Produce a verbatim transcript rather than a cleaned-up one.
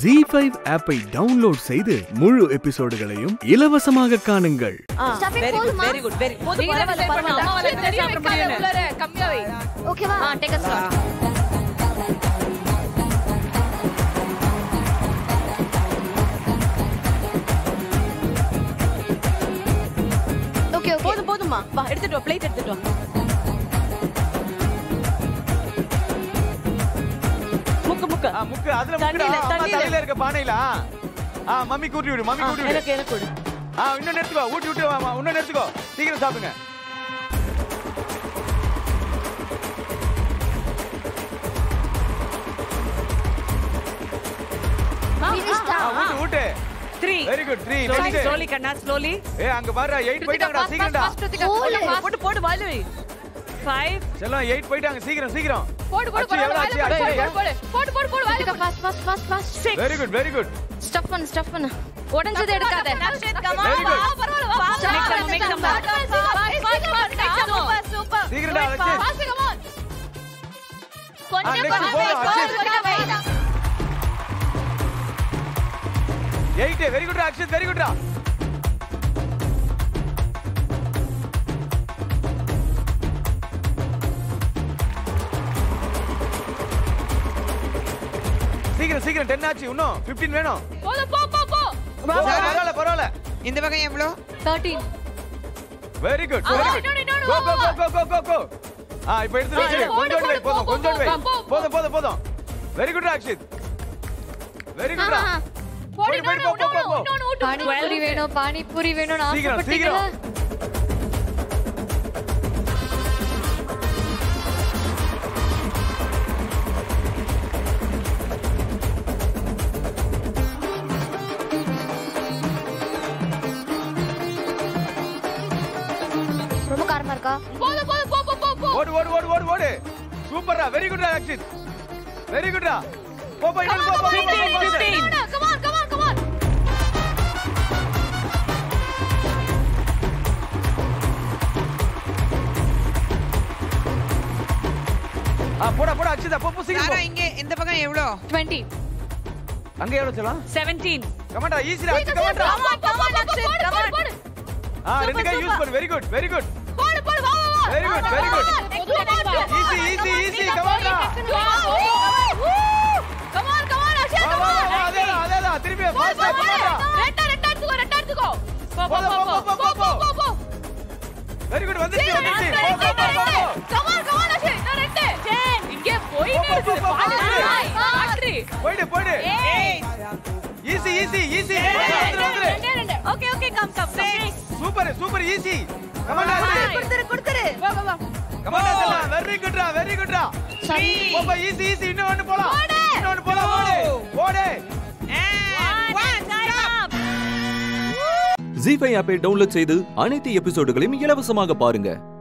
Z five app ஐ download செய்து முழு எபிசோடுகளையும் இலவசமாக காணுங்கள். Very good, very good, very good. Okay, take a shot. Okay, போதும் போதுமா வா எடுத்துட்டு வா plate எடுத்துட்டு வா. முக்கு அதுல முக்குடா அம்மா தலையில இருக்க பானையில ஆ மம்மி கூட்டி விடு மம்மி கூட்டி விடு எனக்கு எனக்கு ஆ இன்னும் எடுத்துக்கோ ஊட்டி ஊட்டி வா இன்னும் எடுத்துக்கோ சீக்கிரம் சாப்பிடுங்க ஃபினிஷ்டா ஊட்டி ஊட்டி three very good three slowly கண்ணா slowly ஏ அங்க பாருடா eight போய்ட்டாங்கடா சீக்கிரம்டா போடு போடு வாலி five चलो eight போய்ட்டாங்க சீக்கிரம் சீக்கிரம் போடு போடு போடு போடு போடு Vaali fast fast fast fast six very good very good stuff பண்ணு stuff பண்ணு உடைஞ்சது எடுக்காதே கமா வா பரவால வா make some make some super சீக்கிரடா அச்சி கமா கொஞ்சம் கொஞ்சம் eight very good Akshit very good சீக்கிரம் சீக்கிரம் ten ஆச்சு இன்னும் fifteen வேணும் போல போ போ போ பரவால பரவால இந்த பக்கம் எவ்வளவு thirteen very good very good go go go go go go ஆ இப்போ எடுத்து வச்சிரு கொஞ்சம் வை போதும் கொஞ்சம் வை போதும் போதும் போதும் very good Akshit very good ஆ போடு போடு போடு போடு பானி பூரி வேணும் பானி பூரி வேணும் ஆசைப்பட்டீங்களா போடு போடு போ போ போ போ ஓடு ஓடு ஓடு ஓடு ஓடு சூப்பரா வெரி குட் அக்ஷித் வெரி குட்ரா போ போ இன்னும் போ போ fifteen come on come on come on ஆ போடா போடா அக்ஷித் போ போ சீக்கிரம் யாரா இங்க இந்த பக்கம் எவ்வளவு twenty அங்க எவ்வளவு சொல்ல seventeen கமாடா ஈஸியா கமாடா come on Akshit come on ஆ ரெண்டு கை யூஸ் பண்ணு வெரி குட் வெரி குட் போடு போடு வா வா very good very good easy easy easy come on come on come on akshay come on adha adha திருப்பி fast ah ரெட்ட ரெட்ட எடுத்துக்கோ ரெட்ட எடுத்துக்கோ போ போ போ போ போ very good வந்துச்சு வந்துச்சு போ போ போ come on come on akshay நான் ரெட்ட சே இங்கே போய் நேத்து பாட்ரி போடு போடு easy easy easy okay okay come come super super easy Come on, Ashley. Kuduthiru, kuduthiru. Va, va, va. Come on, Ashley. Very good, ra. Very good, ra. Sorry. Papa, easy, easy. Innu one pola. Innu one pola. Ode. And one stop. Z five app-ஐ download செய்து அனைத்து எபிசோடுகளையும் இலவசமாக பாருங்க.